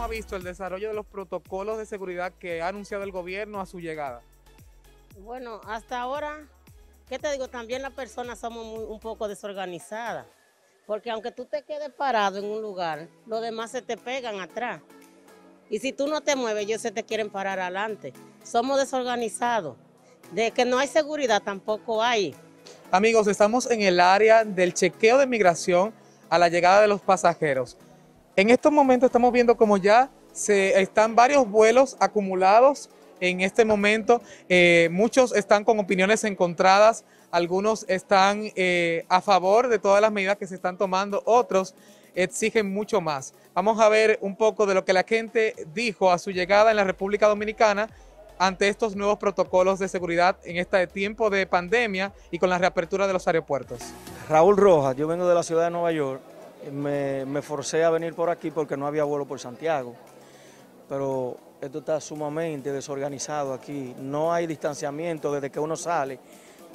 ¿cómo ha visto el desarrollo de los protocolos de seguridad que ha anunciado el gobierno a su llegada? Bueno, hasta ahora, ¿qué te digo? También las personas somos un poco desorganizadas, porque aunque tú te quedes parado en un lugar, los demás se te pegan atrás. Y si tú no te mueves, ellos se te quieren parar adelante. Somos desorganizados. De que no hay seguridad, tampoco hay. Amigos, estamos en el área del chequeo de migración a la llegada de los pasajeros. En estos momentos estamos viendo como ya están varios vuelos acumulados en este momento. Muchos están con opiniones encontradas. Algunos están a favor de todas las medidas que se están tomando. Otros exigen mucho más. Vamos a ver un poco de lo que la gente dijo a su llegada en la República Dominicana ante estos nuevos protocolos de seguridad en este tiempo de pandemia y con la reapertura de los aeropuertos. Raúl Rojas, yo vengo de la ciudad de Nueva York. Me forcé a venir por aquí porque no había vuelo por Santiago, pero esto está sumamente desorganizado aquí. No hay distanciamiento desde que uno sale.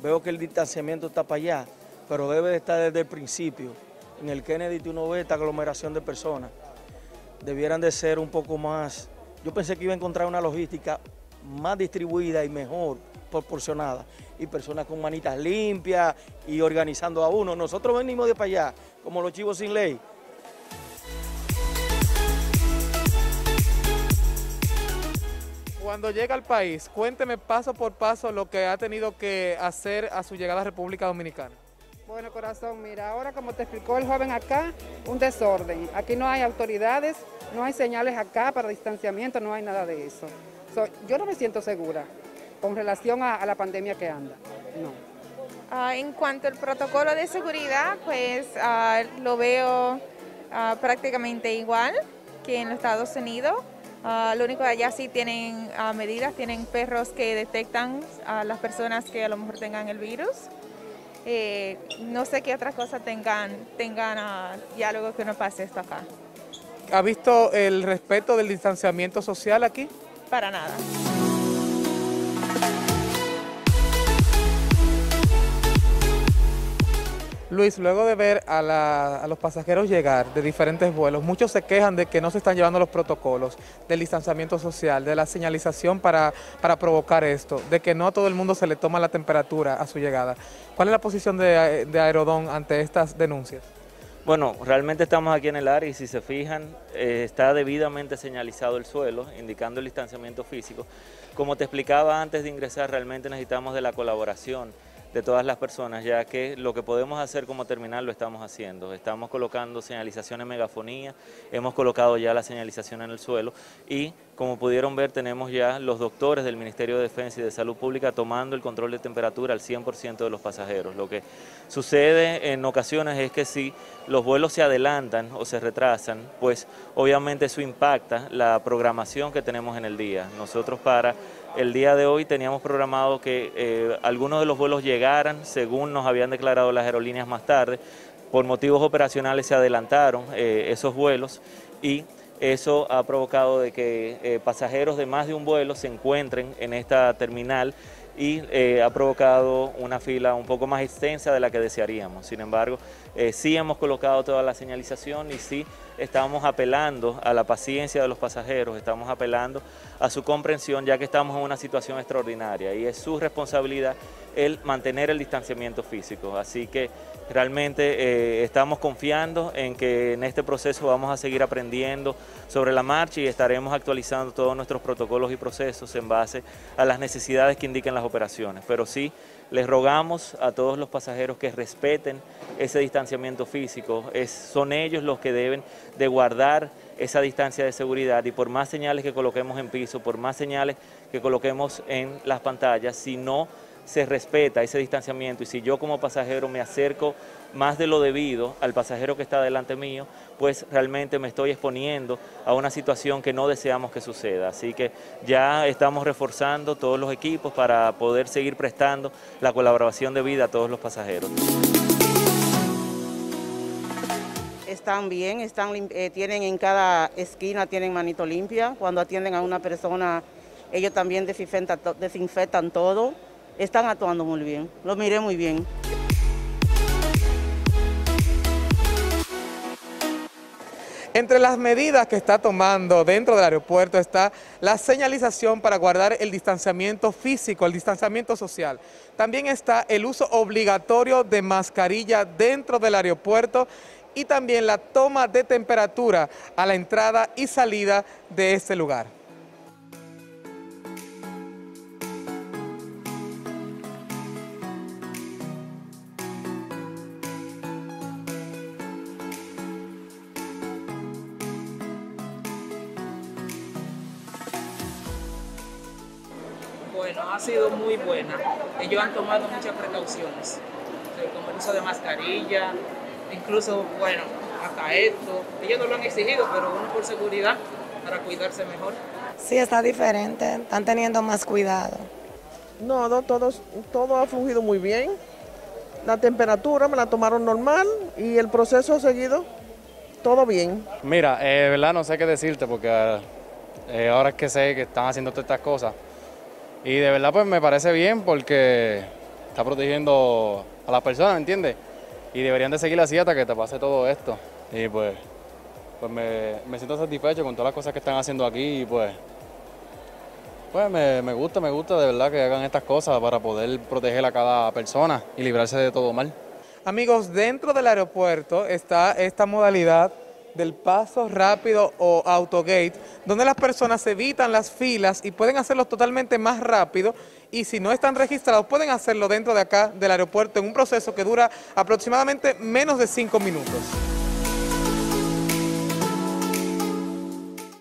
Veo que el distanciamiento está para allá, pero debe de estar desde el principio. En el Kennedy uno ve esta aglomeración de personas. Debieran de ser un poco más. Yo pensé que iba a encontrar una logística más distribuida y mejor proporcionada. Y personas con manitas limpias y organizando a uno. Nosotros venimos de para allá, como los chivos sin ley. Cuando llega al país, cuénteme paso por paso lo que ha tenido que hacer a su llegada a República Dominicana. Bueno, corazón, mira, ahora como te explicó el joven acá, un desorden. Aquí no hay autoridades, no hay señales acá para distanciamiento, no hay nada de eso. Yo no me siento segura con relación a la pandemia que anda, no. En cuanto al protocolo de seguridad, pues lo veo prácticamente igual que en los Estados Unidos. Lo único que allá sí tienen medidas, tienen perros que detectan a las personas que a lo mejor tengan el virus. No sé qué otras cosas tengan ya luego que no pase esto acá. ¿Ha visto el respeto del distanciamiento social aquí? Para nada. Luis, luego de ver a los pasajeros llegar de diferentes vuelos, muchos se quejan de que no se están llevando los protocolos del distanciamiento social, de la señalización para provocar esto, de que no a todo el mundo se le toma la temperatura a su llegada. ¿Cuál es la posición de Aerodón ante estas denuncias? Bueno, realmente estamos aquí en el área y si se fijan, está debidamente señalizado el suelo, indicando el distanciamiento físico. Como te explicaba antes de ingresar, realmente necesitamos de la colaboración de todas las personas, ya que lo que podemos hacer como terminal lo estamos haciendo. Estamos colocando señalización en megafonía, hemos colocado ya la señalización en el suelo y como pudieron ver tenemos ya los doctores del Ministerio de Defensa y de Salud Pública tomando el control de temperatura al 100% de los pasajeros. Lo que sucede en ocasiones es que si los vuelos se adelantan o se retrasan, pues obviamente eso impacta la programación que tenemos en el día. Nosotros para el día de hoy teníamos programado que algunos de los vuelos llegaran, según nos habían declarado las aerolíneas más tarde. Por motivos operacionales se adelantaron esos vuelos y eso ha provocado de que pasajeros de más de un vuelo se encuentren en esta terminal y ha provocado una fila un poco más extensa de la que desearíamos. Sin embargo, sí hemos colocado toda la señalización y sí estamos apelando a la paciencia de los pasajeros, estamos apelando a su comprensión ya que estamos en una situación extraordinaria y es su responsabilidad el mantener el distanciamiento físico. Así que realmente estamos confiando en que en este proceso vamos a seguir aprendiendo sobre la marcha y estaremos actualizando todos nuestros protocolos y procesos en base a las necesidades que indican las operaciones. Pero sí, les rogamos a todos los pasajeros que respeten ese distanciamiento físico. Son ellos los que deben de guardar esa distancia de seguridad y por más señales que coloquemos en piso, por más señales que coloquemos en las pantallas, si no se respeta ese distanciamiento y si yo como pasajero me acerco más de lo debido al pasajero que está delante mío, pues realmente me estoy exponiendo a una situación que no deseamos que suceda. Así que ya estamos reforzando todos los equipos para poder seguir prestando la colaboración debida a todos los pasajeros. Están bien, tienen en cada esquina, tienen manito limpia. Cuando atienden a una persona, ellos también desinfectan todo. Están actuando muy bien, lo miré muy bien. Entre las medidas que está tomando dentro del aeropuerto está la señalización para guardar el distanciamiento físico, el distanciamiento social. También está el uso obligatorio de mascarilla dentro del aeropuerto y también la toma de temperatura a la entrada y salida de este lugar. Bueno, ha sido muy buena. Ellos han tomado muchas precauciones, como el uso de mascarilla, incluso, bueno, hasta esto. Ellos no lo han exigido, pero uno por seguridad, para cuidarse mejor. Sí, está diferente, están teniendo más cuidado. No, no todo ha fungido muy bien. La temperatura me la tomaron normal y el proceso seguido, todo bien. Mira, verdad no sé qué decirte, porque ahora es que sé que están haciendo todas estas cosas. Y de verdad pues me parece bien porque está protegiendo a las personas, ¿me entiendes? Y deberían de seguir así hasta que te pase todo esto. Y pues me siento satisfecho con todas las cosas que están haciendo aquí y pues me gusta de verdad que hagan estas cosas para poder proteger a cada persona y librarse de todo mal. Amigos, dentro del aeropuerto está esta modalidad del paso rápido o autogate, donde las personas evitan las filas y pueden hacerlos totalmente más rápido, y si no están registrados pueden hacerlo dentro de acá del aeropuerto en un proceso que dura aproximadamente menos de 5 minutos.